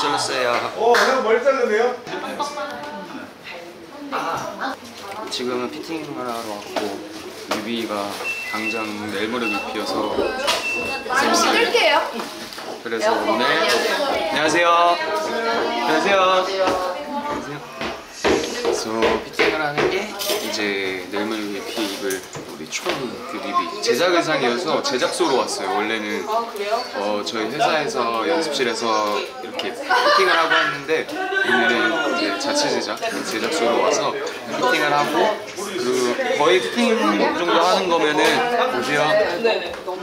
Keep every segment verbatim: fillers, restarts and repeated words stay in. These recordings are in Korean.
잘랐어요. 오, 형 머리 자르네요? 아, 지금은 피팅을 하러 왔고 유비가 당장 엘모를 못 피워서 잠시 끌게요. 그래서 오늘 안녕하세요. 안녕하세요. 안녕하세요. 그래서 피팅을 하는 게 이제 넬머리 위피 입을 우리 총 그 리비 제작 의상이어서 제작소로 왔어요. 원래는 어, 저희 회사에서 연습실에서 이렇게 피팅을 하고 왔는데 오늘은 이제 자체 제작 제작소로 와서 피팅을 하고 그 거의 피팅 정도 하는 거면은 보세요.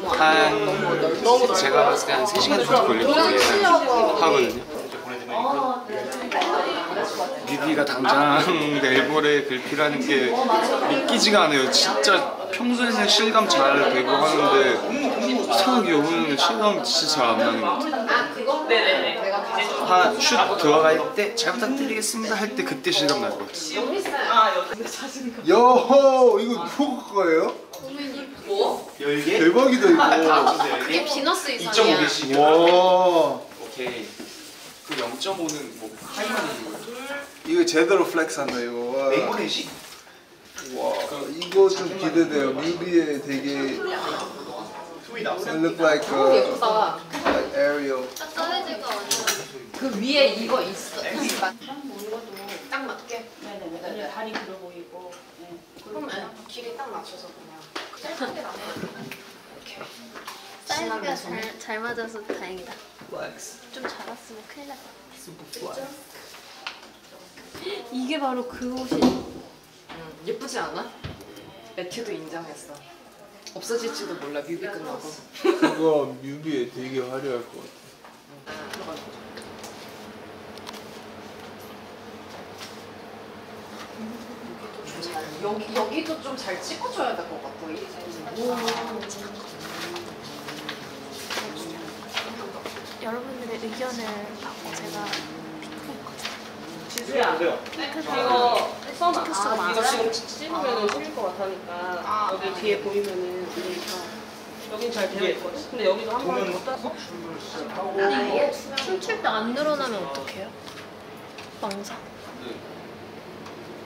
한 제가 봤을 때 한 세 시간 정도 걸릴 거예요. 하거든요. 리비가 당장 넬모레 글피라는 게 믿기지가 않아요. 진짜 평소에는 실감 잘 되고 하는데 이상하게 여기는 실감 진짜 잘 안 나는 것 같아요. 한 슛 들어갈 때 잘 부탁드리겠습니다 할 때 그때 실감 날 것 같아요. 여호 이거 누구 거예요? 뭐? 열개? 대박이다 이거. 그게 비너스 이상이야. 이점오 개씩. 와. 오케이. 그 영 점 오는 뭐 하이만 있는 거야? 이거 제대로 플렉스한다 이거. 맹고내시? 와 이거 좀 기대돼요. 뮤비에 되게 It look like a like Ariel. 그 위에 이거 있어. 딱 맞게. 네네네. 다리 길어 보이고. 그럼 길이 딱 맞춰서 그냥. 이렇게. 사이즈가 잘 잘 맞아서 다행이다. 좀 작았으면 큰일 날 것 같아. 이게 바로 그 옷이. 음, 예쁘지 않아? 매튜도 인정했어. 없어질지도 몰라 뮤비 끝나고. 그거 뮤비에 되게 화려할 것 같아. 여기도 좀 잘 여기 여기도 좀 잘 찍어줘야 될 것 같아. 여러분들의 의견을 받고 제가 피팅했거든요. 지수야, 네. 이거 써놔. 아, 이거 지금 찍으면 틀릴 것 같으니까 아, 여기 네. 뒤에 보이면은 여긴 잘 되어있거든? 근데 여기도 한 번은 못 따서? 근데 이게 춤출 때 안 늘어나면 어떡해요? 망사? 네.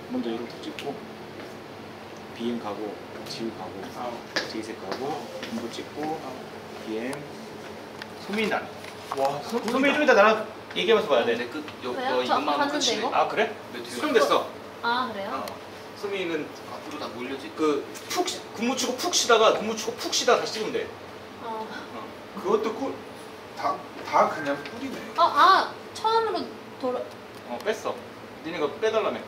먼저 이렇게 찍고 비엠 가고, 지우 가고, 제이셉 가고, 인부 찍고, 비엠 소민이 나 와, 소민이 좀 이따 나랑 얘기하면서 봐야 돼. 내 끝, 요, 너 이것만 끝이네. 아, 그래? 수정됐어. 아, 그래요? 어. 소민이는 앞으로 다 몰려지. 그, 푹, 군무 치고 푹 쉬다가, 군무 치고 푹 쉬다가 다시 찍으면 돼. 어. 어. 그것도 꿀, 다, 다 그냥 꿀이네. 어, 아, 처음으로 돌아. 어, 뺐어. 니네가 빼달라며.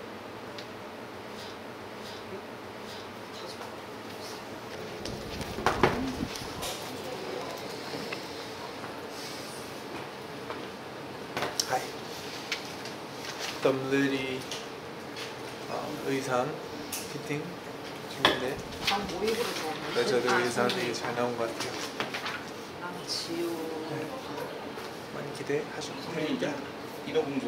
Dumb Litty 어, 의상 피팅 중인데 네, 저도 의상 되게 잘 나온 것 같아요. 네. 많이 기대하셔도 됩니다. 인어 공조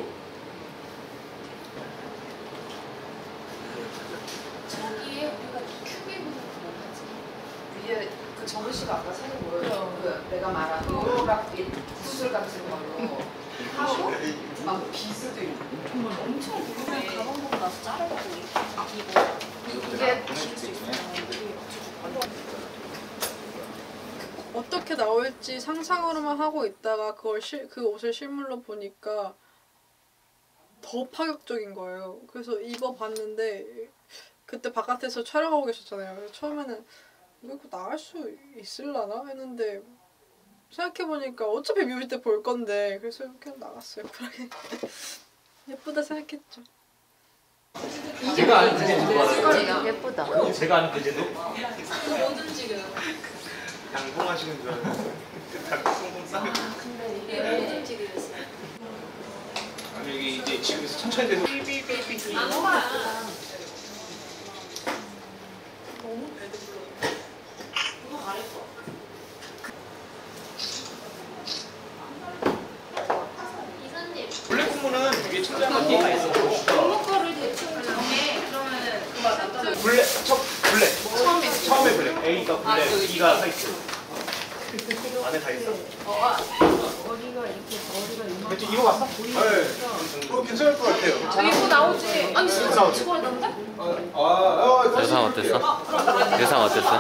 저기에 우리가 큐게 보는 거 위에 그 정우 씨가 아까 사진 보여줬던 그 내가 말한 노랗빛 구슬 같은 걸로 하고 아, 비스도 있고 엄청 무거운데 가방 보고 나서 자르고 이거 이게 어떻게 나올지 상상으로만 하고 있다가 그걸 실, 그 옷을 실물로 보니까 더 파격적인 거예요. 그래서 입어봤는데 그때 바깥에서 촬영하고 계셨잖아요. 그래서 처음에는 이거 나갈 수 있을라나 했는데 생각해보니까 어차피 뮤비 때 볼 건데 그래서 그냥 나갔어요. 예쁘다 생각했죠. 제가 아는 그제도 예쁘다. 제가 아는 그제도 뭐든지 그냥 당봉하시는 줄 알았어요. 당봉 근데 이게 뭐든지 그랬어요. 아니 여기 이제 집에서 천천히 돼서 비비비비 안 와. 너무 배불러. 누가 가랬어? 블랙, 첫 블랙. 처음에 블랙. A가 블랙, B가 화이트. 안에 다 있어? 어, 머리가 이렇게 머리가 이만큼. 그치, 이거 왔어? 네. 그거 괜찮을 것 같아요. 저 입고 나오지. 아니, 신상 찍어야 되는데? 아, 여상 어땠어? 여상 어땠어?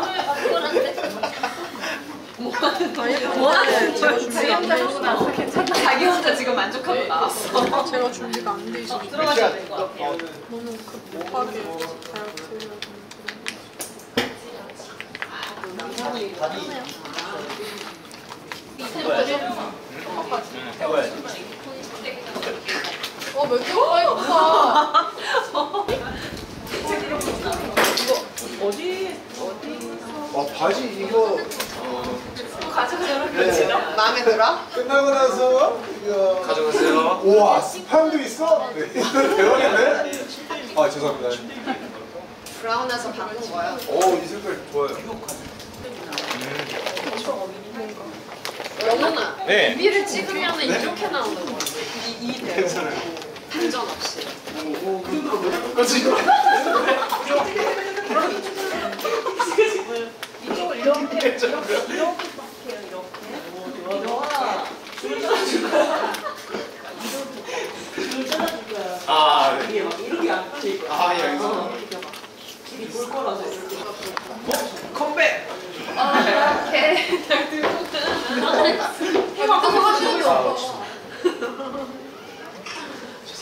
뭐하는 거야? 뭐하는 거야? 자기 혼자 하고 나서 괜찮다. 자기 혼자 지금 만족하고 나왔어. 제가 준비가 안 돼 있어. 들어가야 될 것 같아요. 너무 급하게 가야지. 어, 몇 개가 있어? 이거 어디 어디서? 아, 바지 이거 가져가려고 그러지? 마음에 들어? 끝나고 나서 이거 가져가세요. 우와, 스팸도 있어? 대박인데? 아, 죄송합니다. 브라운에서 바꾼 거야. 오, 이 색깔 좋아요. 영훈아, 네. 미를 찍으면 네? 이렇게 나오는 거야. 이, 이 대로. 반전 없이. 오, 힘들어. 이쪽을 이렇게, 이렇게, 이렇게 막 해요, 이렇게. 너와 줄 짜줄 거야. 줄 짜줄 거야. 아, 네. 이게 막 이렇게 안 붙일 거야. 아, 예, 알겠어. 길이 볼 거라서 이렇게. 컴백! 아, 오케이. 잘 들고. 해가 뜨거워지는 게 없어.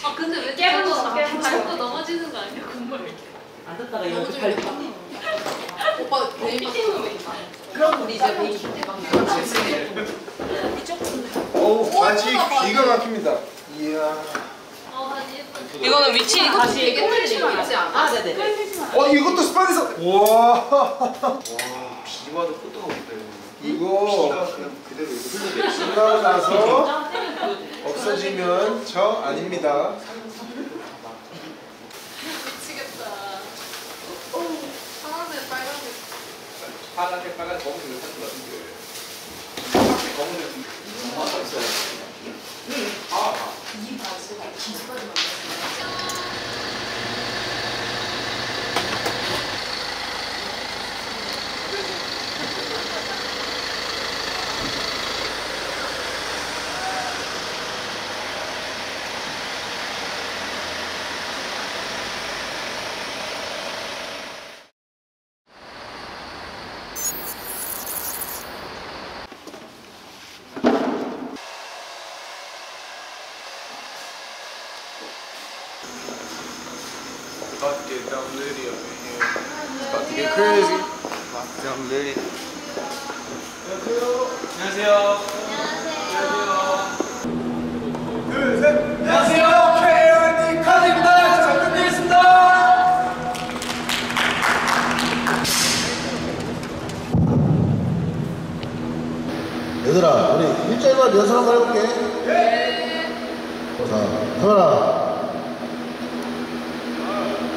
아, 근데 왜 깨고, 밟고 넘어지는 거 아니야? 공부를 이렇게. 안 듣다가 이렇게 밟고. 오빠, 레이팅은 왜 있나? 그럼 우리 이제 레이팅 대박. 어우, 바지 귀가 막힙니다. 이야. 이거는 위치 다시 끌리지만 있지 않아? 아, 네네. 어, 이것도 스판에서. 와. 비와도 포도가 없대요. 이거 그대로 흘러가고 나서 없어지면 저 아닙니다. 미치겠다. 오, 파란색, 빨간색. 파란색, 빨간색, 검은색 같은 거 같은 게. 검은색. 아, 있어. 아, 이 바지가 기술까지 만났어. About to get Dumb Litty up in here. It's about to get crazy. Dumb Litty. 안녕하세요. 안녕하세요. 둘, 셋. 안녕하세요. 최혜원님 카드입니다. 잘 부탁드리겠습니다. 얘들아, 우리 일자일만 연습 한번 해볼게. 네. 자, 카메라.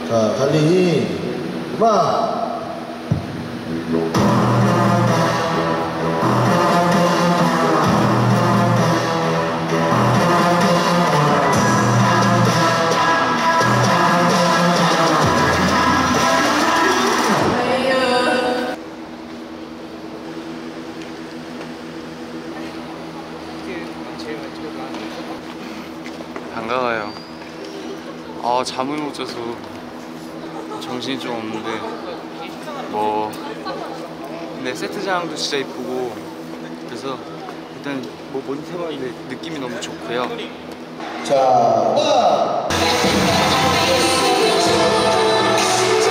자, 달리기 음악 반가워요. 아, 잠을 못 자서 정신이 좀 없는데 뭐 근데 세트장도 진짜 이쁘고 그래서 일단 뭐 모니터만인데 느낌이 너무 좋고요. 자, 와!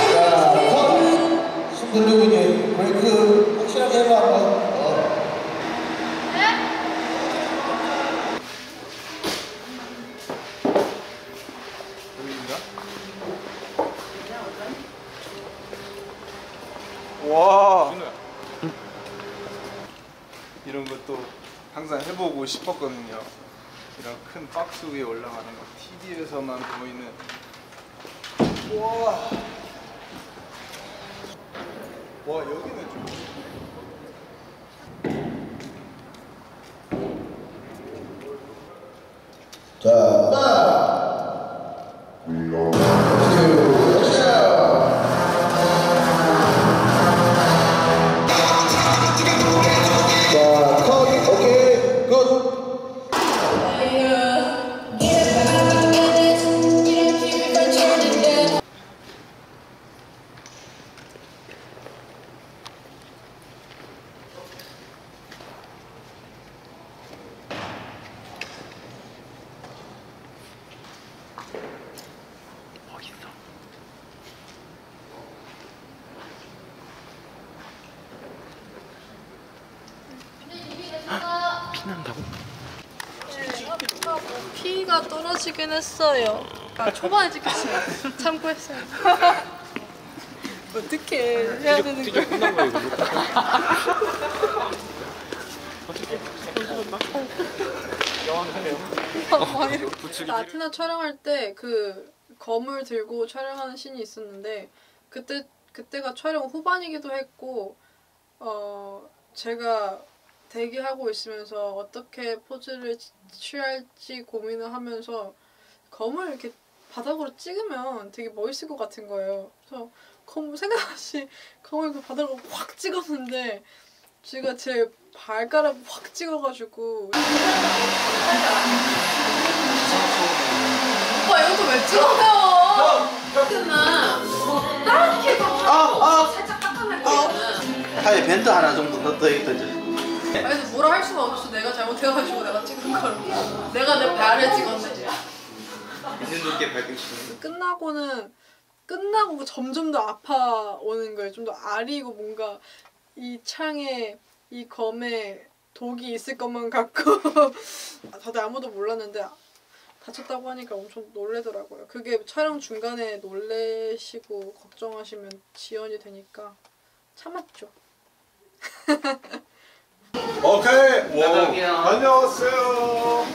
자, 숨 돌리고 있네. 브레이크 확실하게 해봐. 어. 와, 응? 이런 것도 항상 해보고 싶었거든요. 이런 큰 박스 위에 올라가는 거 티비에서만 보이는. 와, 와, 여기는 좀 자, 하나, 자, 신난다고? 피가 떨어지긴 했어요. 아, 초반에 찍혔어요. 참고했어요. 어떻게 해야 되는 거야? 뒤적 끝난 거야, 이거. 어떻게? 여왕이네요. 아테나 촬영할 때 그 검을 들고 촬영하는 신이 있었는데 그때 그때가 촬영 후반이기도 했고 어 제가 대기하고 있으면서 어떻게 포즈를 취할지 고민을 하면서 검을 이렇게 바닥으로 찍으면 되게 멋있을 것 같은 거예요. 그래서 검 생각없이 검을 그 바닥으로 확 찍었는데 제가 제 발가락 확 찍어가지고 오빠 이것도 왜 찍어요? 나 다른 게 더 살짝 깎아낼 거거든. 사실 벤트 하나 정도 넣어야겠다. 그래서 뭐라 할 수가 없어. 내가 잘못해가지고 내가 찍은 거를 내가 내 발을 찍었네. 미친듯이 발끝이 끝나고는 끝나고 점점 더 아파오는 거예요. 좀 더 아리고 뭔가 이 창에 이 검에 독이 있을 것만 같고 다들 아무도 몰랐는데 다쳤다고 하니까 엄청 놀래더라고요. 그게 촬영 중간에 놀래시고 걱정하시면 지연이 되니까 참았죠. 오케이! 나가게요. 안녕하세요.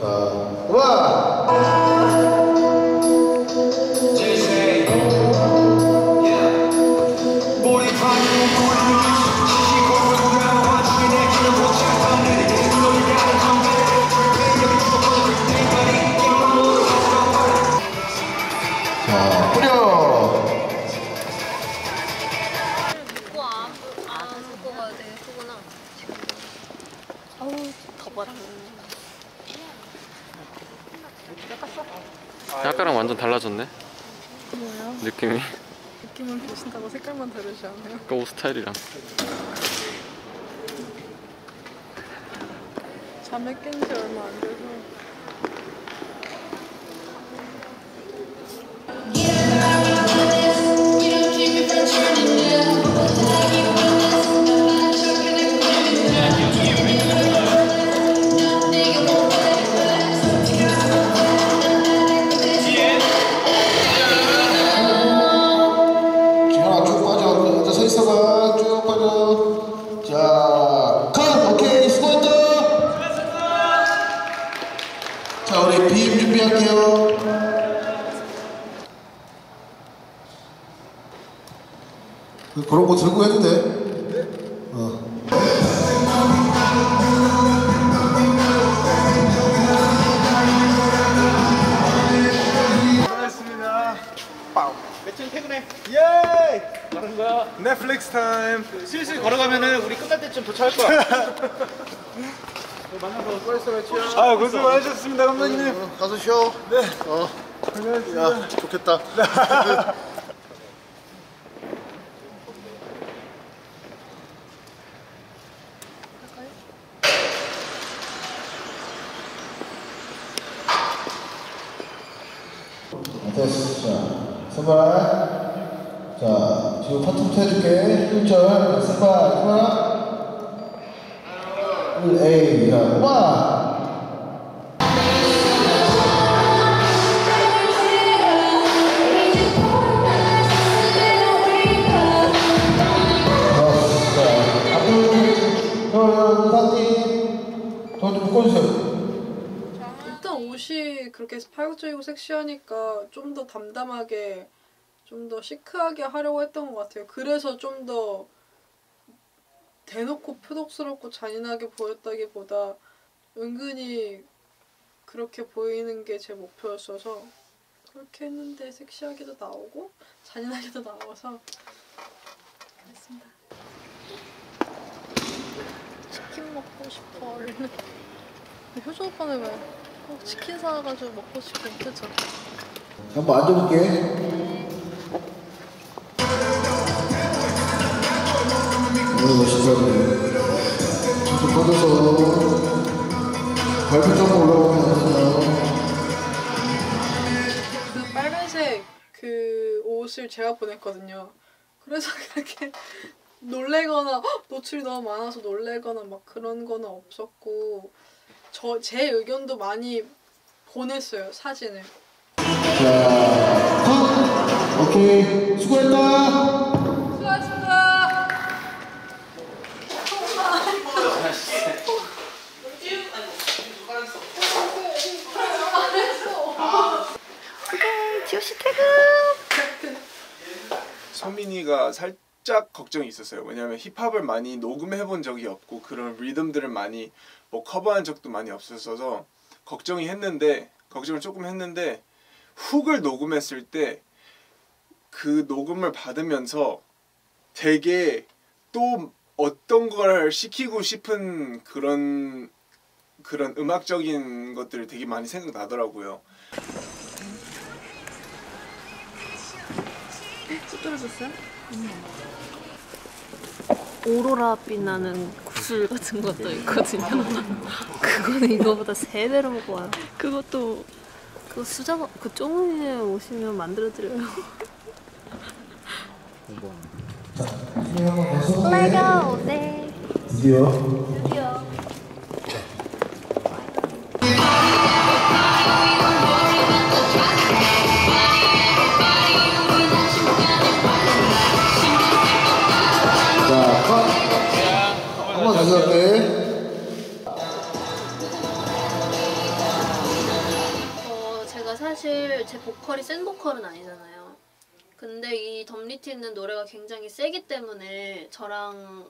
자, 우와! 아까랑 완전 달라졌네? 뭐야? 느낌이? 느낌은 보신다고 색깔만 다르지 않아요? 그 옷 스타일이랑 잠에 깬 지 얼마 안 돼서 그런 거 들고 해도 돼. 네? 어. 수고하셨습니다. 빵. 매춘 퇴근해. 예! 가는 거야. 넷플릭스 타임. 슬슬 걸어가면은 우리 끝날 때쯤 도착할 거야. 만나서 수고했어, 매춘. 아, 고생 많으셨습니다, 감독님. 어, 가서 쉬어. 네. 어. 야, 좋겠다. 됐어. 자, 선발. 자, 지금 파트부터 해줄게. 일 절. 선발. 선발. 일 에이. 자, 와! 그렇게 파격적이고 섹시하니까 좀 더 담담하게 좀 더 시크하게 하려고 했던 것 같아요. 그래서 좀 더 대놓고 표독스럽고 잔인하게 보였다기보다 은근히 그렇게 보이는 게 제 목표였어서 그렇게 했는데 섹시하게도 나오고 잔인하게도 나와서 그랬습니다. 치킨 먹고 싶어 원래는. 효주 오빠는 왜? 치킨 사와가지고 먹고 싶고 그쵸? 한번 앉아볼게. 오늘 멋있어. 좀 꺼져서 발표 좀 올라오면 안 되나요? 그 빨간색 그 옷을 제가 보냈거든요. 그래서 그렇게 놀래거나 노출이 너무 많아서 놀래거나 막 그런 거는 없었고, 저 제 의견도 많이 보냈어요, 사진을. 자, 컷! 오케이, 수고했다! 수고하셨다! 오케이, 지호씨 퇴근! 소민이가 살 짝 걱정이 있었어요. 왜냐하면 힙합을 많이 녹음해본 적이 없고 그런 리듬들을 많이 뭐 커버한 적도 많이 없었어서 걱정이 했는데 걱정을 조금 했는데 훅을 녹음했을 때 그 녹음을 받으면서 되게 또 어떤 걸 시키고 싶은 그런 그런 음악적인 것들이 되게 많이 생각나더라고요. 또 떨어졌어요? 오로라 빛나는 구슬 같은 것도 있거든요. 그거는 이거보다 세 배로 먹고 와요. 그것도 그거 수작 그 쫑이에 오시면 만들어 드려요. 내가 오네. 드디어. 드디어. 어, 제가 사실 제 보컬이 센 보컬은 아니잖아요. 근데 이 덤리티 있는 노래가 굉장히 세기 때문에 저랑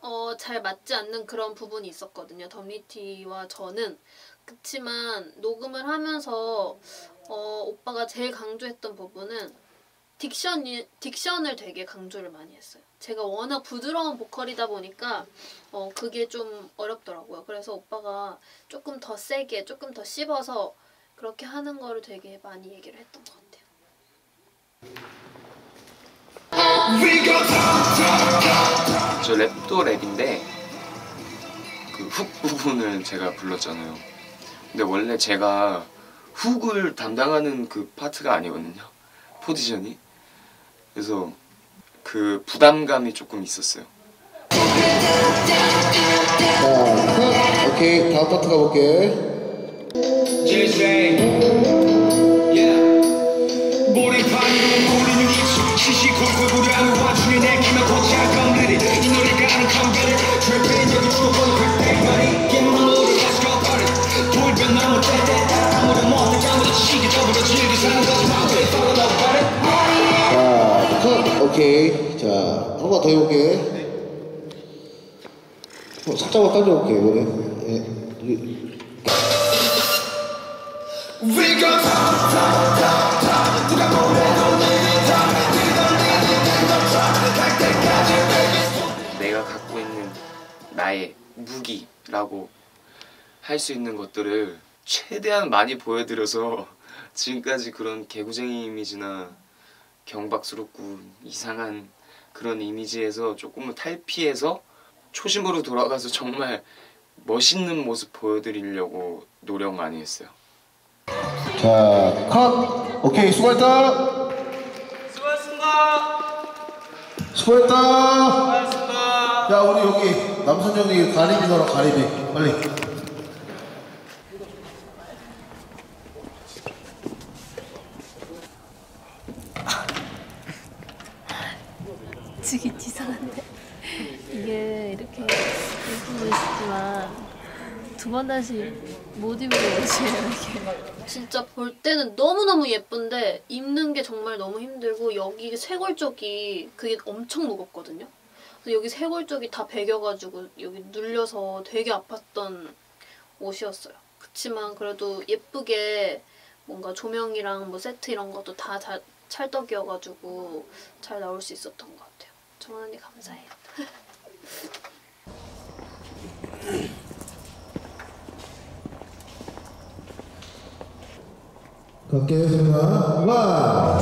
어, 잘 맞지 않는 그런 부분이 있었거든요, 덤리티와 저는. 그치만 녹음을 하면서 어, 오빠가 제일 강조했던 부분은 딕션, 딕션을 되게 강조를 많이 했어요. 제가 워낙 부드러운 보컬이다 보니까 어 그게 좀 어렵더라고요. 그래서 오빠가 조금 더 세게, 조금 더 씹어서 그렇게 하는 거를 되게 많이 얘기를 했던 것 같아요. 저 랩도 랩인데 그 훅 부분을 제가 불렀잖아요. 근데 원래 제가 훅을 담당하는 그 파트가 아니거든요, 포지션이. 그래서 그 부담감이 조금 있었어요. 자, 오케이, 다음 파트 가볼게. 오케이, 자, 한 번 더 해볼게. 어, 살짝만 따져볼게, 이번에. 예. 내가 갖고 있는 나의 무기라고 할 수 있는 것들을 최대한 많이 보여드려서 지금까지 그런 개구쟁이 이미지나 경박스럽고 이상한 그런 이미지에서 조금은 탈피해서 초심으로 돌아가서 정말 멋있는 모습 보여드리려고 노력 많이 했어요. 자, 컷! 오케이, 수고했다! 수고했습니다! 수고했다! 수고했습니다! 야, 우리 여기 남선영이 가리비 넣어라, 가리비. 빨리. 이상한데 이게 이렇게 입고 있지만 두 번 다시 못 입을 옷이에요, 이게. 진짜 볼 때는 너무너무 예쁜데 입는 게 정말 너무 힘들고, 여기 쇄골 쪽이 그게 엄청 무겁거든요. 그래서 여기 쇄골 쪽이 다 베겨가지고 여기 눌려서 되게 아팠던 옷이었어요. 그치만 그래도 예쁘게 뭔가 조명이랑 뭐 세트 이런 것도 다, 다 찰떡이어가지고 잘 나올 수 있었던 것 같아요. 정원 언니 감사해요. 갈게요, 소민아. 와!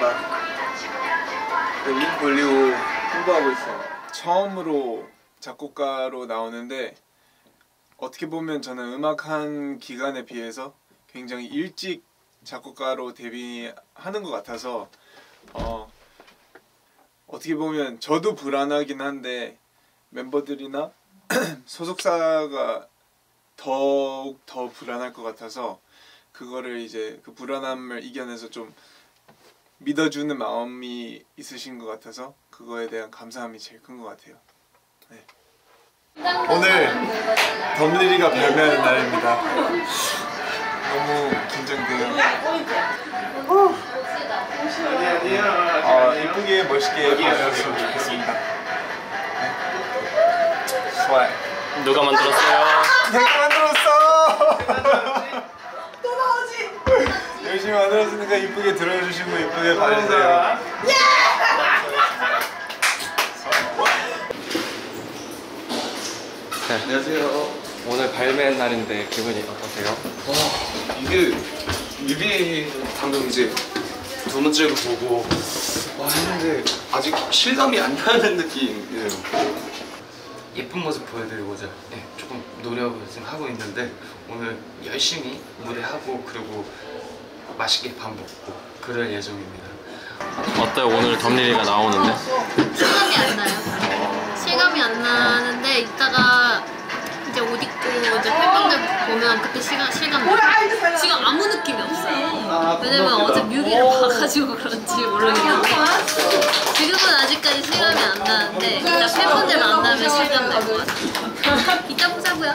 때마다 링크 올리고 홍보하고 있어요. 처음으로 작곡가로 나오는데 어떻게 보면 저는 음악한 기간에 비해서 굉장히 일찍 작곡가로 데뷔하는 것 같아서 어, 어떻게 보면 저도 불안하긴 한데 멤버들이나 소속사가 더욱 더 불안할 것 같아서 그거를 이제 그 불안함을 이겨내서 좀 믿어주는 마음이 있으신 것 같아서 그거에 대한 감사함이 제일 큰 것 같아요. 네. 오늘 덤리리가 발매하는 날입니다. 너무 긴장돼요. 어, 예쁘게 멋있게 만들었으면 좋겠습니다. 네. 좋아요. 누가 만들었어요? 내가 만들었어! 또 나오지! 열심히 만들었으니까 이쁘게 들어주시고 이쁘게 봐주세요. 네. 안녕하세요. 오늘 발매한 날인데 기분이 어떠세요? 와, 이게 뮤비 방금 이제 두 번째로 보고 와 했는데 아직 실감이 안 나는 느낌이에요. 예쁜 모습 보여드리고자 네, 조금 노력을 지금 하고 있는데 오늘 열심히 무대하고 그리고 맛있게 밥 먹고 그럴 예정입니다. 어때요? 오늘 덤리리가 나오는데? 실감이 안 나요. 실감이 안 나는데 이따가 이제 옷 입고 이제 활동장 보면 그때 시간, 실감 나요. 지금 아무 느낌이 없어요. 왜냐면 어제 뮤비를 봐가지고 그런지 모르겠는데 지금은 아직까지 실감이 안 나는데 이따 팬분들 만나면 실감 날 것 같아요. 이따 보자고요.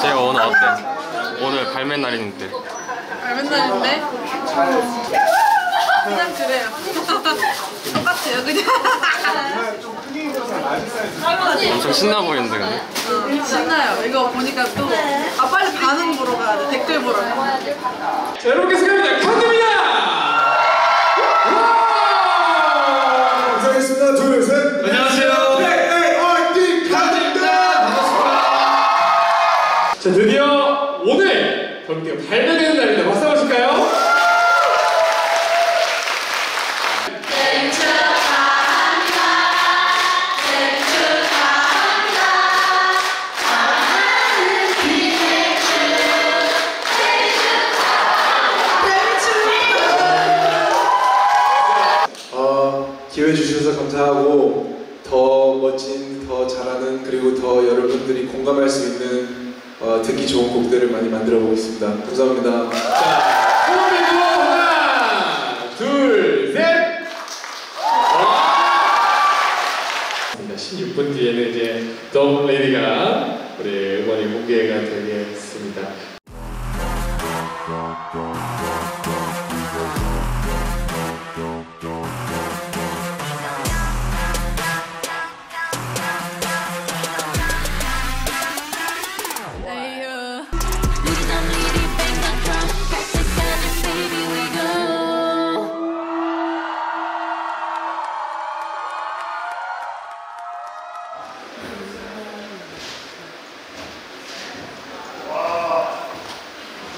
제가 오늘 어때? 오늘 발매 날인데 발매 날인데? 그냥 그래요. 똑같아요 그냥. 엄청 신나 보이는데 근데? 응, 신나요. 이거 보니까 또 아 빨리 반응 보러 가야 돼. 댓글 보러 가야 돼. 자, 여러분께 생각합니다. 카드입니다! 고생하셨습니다. 둘, 셋! 안녕하세요. 에이 에이 아이 디 카드입니다. 반갑습니다. 자, 드디어 오늘 덤리리가 발매되는 날입니다. 박수 한번 칠까요? 하고 더 멋진, 더 잘하는, 그리고 더 여러분들이 공감할 수 있는 어, 듣기 좋은 곡들을 많이 만들어 보겠습니다. 감사합니다. 자, 소민도 하나, 둘, 셋! 와! 십육 분 뒤에는 이제 Dumb Litty가 우리 음원이 공개가 되겠습니다.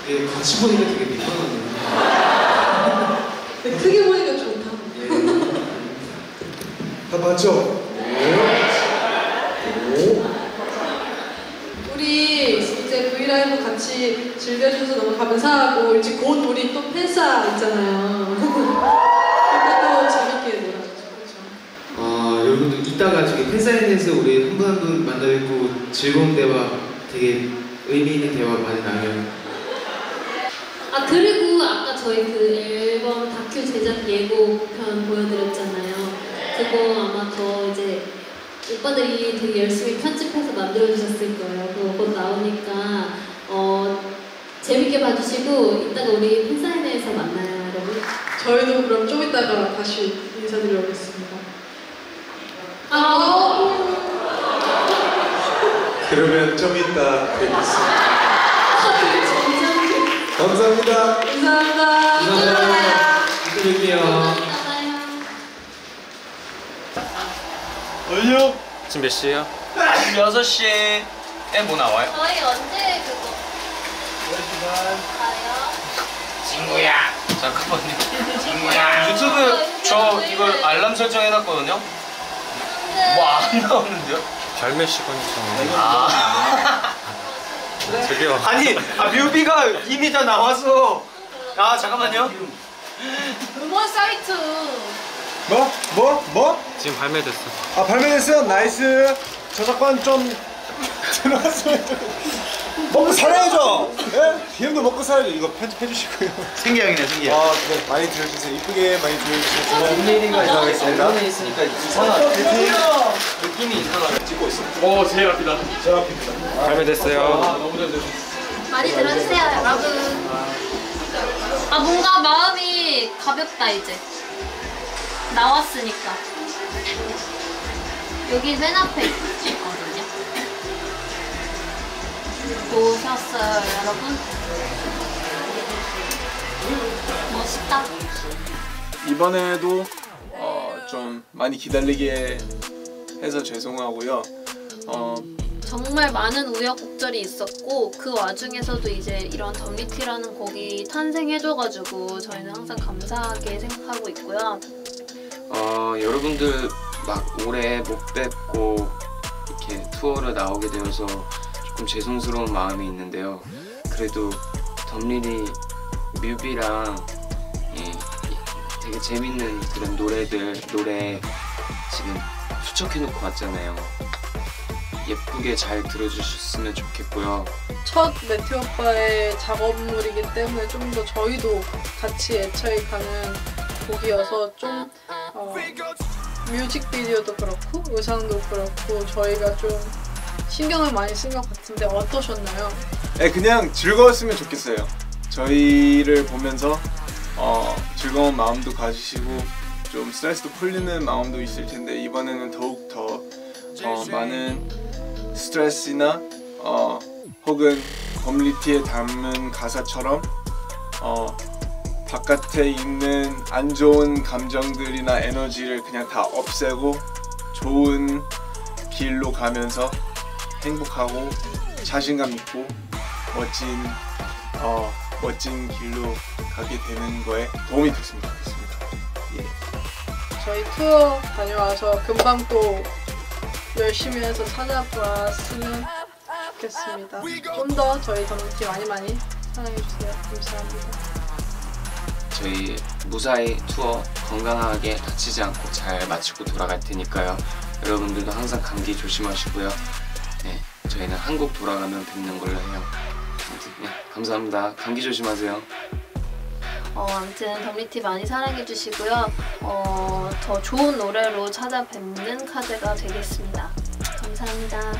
예, 같이 보니까 되게 미안하네요. 네, 크게 보니까 좋다. 예. 다 봤죠? 네. 오. 우리 이제 브이라이브 같이 즐겨주셔서 너무 감사하고 이제 곧 우리 또 팬싸 있잖아요. 그때도 재밌게 놀아주죠. 그렇죠? 아, 여러분들 이따가 저기 팬사인회에서 우리 한 분 한 분 만나 뵙고 즐거운 대화, 되게 의미 있는 대화 많이 나눠요. 아 그리고 아까 저희 그 앨범 다큐 제작 예고편 보여드렸잖아요. 그거 아마 더 이제 오빠들이 되게 열심히 편집해서 만들어주셨을 거예요. 그거 곧 나오니까 어 재밌게 봐주시고 이따가 우리 팬사인회에서 만나요 여러분. 저희도 그럼 좀 이따가 다시 인사드려보겠습니다. 아 그러면 좀 이따 뵙겠습니다. 감사합니다. 감사합니다. 인사드릴게요. 안녕. 지금 몇 시에요? 지금 여섯 시에 뭐 나와요? 저희 언제 그거? 여섯 시 반 가요? 친구야. 잠깐만요. 친구야. 유튜브 저 이거 알람 설정해놨거든요. 뭐 안 나오는데요? 별몇 시간이 정도. 아. 저기요. 아니, 아 뮤비가 이미 다 나와서. 아 잠깐만요. 음원 사이트. 뭐? 뭐? 뭐? 지금 발매됐어. 아 발매됐어? 나이스. 저작권 좀 들어왔으면 먹고 살아야죠. 예? 비엠도 먹고 살아야죠. 이거 편집해 주시고요. 생기양이네 생기양. 아 네. 많이 들어주세요. 이쁘게 많이 들어주세요. 홈레이딩가 이상하겠습니다. 홈레이 있으니까 이상한 느낌이 이상하게 찍고 있어요. 오 제일 앞이다. 제일 앞입니다. 발매됐어요. 아 너무 잘 됐어요. 많이 들어주세요 여러분. 아 뭔가 마음이 가볍다 이제. 나왔으니까. 여기 맨 앞에 있거든요. 보셨어요, 여러분? 멋있다. 이번에도 어, 좀 많이 기다리게 해서 죄송하고요. 어, 정말 많은 우여곡절이 있었고 그 와중에서도 이제 이런 덤리티라는 곡이 탄생해줘가지고 저희는 항상 감사하게 생각하고 있고요. 어, 여러분들 막 올해 못 뵙고 이렇게 투어를 나오게 되어서 조금 죄송스러운 마음이 있는데요. 그래도 덤리리 뮤비랑 예, 되게 재밌는 그런 노래들 노래 지금 수척해놓고 왔잖아요. 예쁘게 잘 들어주셨으면 좋겠고요. 첫 매튜 오빠의 작업물이기 때문에 좀 더 저희도 같이 애착이 가는 곡이어서 좀 어, 뮤직비디오도 그렇고 의상도 그렇고 저희가 좀 신경을 많이 쓴 것 같은데 어떠셨나요? 네, 그냥 즐거웠으면 좋겠어요. 저희를 보면서 어, 즐거운 마음도 가지시고 좀 스트레스도 풀리는 마음도 있을 텐데 이번에는 더욱 더 어, 많은 스트레스나 어, 혹은 덤리티에 담은 가사처럼 어, 바깥에 있는 안 좋은 감정들이나 에너지를 그냥 다 없애고 좋은 길로 가면서 행복하고 자신감 있고 멋진 어, 멋진 길로 가게 되는 거에 도움이 됐으면 좋겠습니다. 예. 저희 투어 다녀와서 금방 또 열심히 해서 찾아봤으면 좋겠습니다. 좀 더 저희 덤리티 많이 많이 사랑해주세요. 감사합니다. 저희 무사히 투어 건강하게 다치지 않고 잘 마치고 돌아갈 테니까요. 여러분들도 항상 감기 조심하시고요. 네, 저희는 한국 돌아가면 뵙는 걸로 해요. 네, 감사합니다. 감기 조심하세요. 어, 아무튼 덤리티 많이 사랑해주시고요. 어, 더 좋은 노래로 찾아뵙는 카드가 되겠습니다. 감사합니다.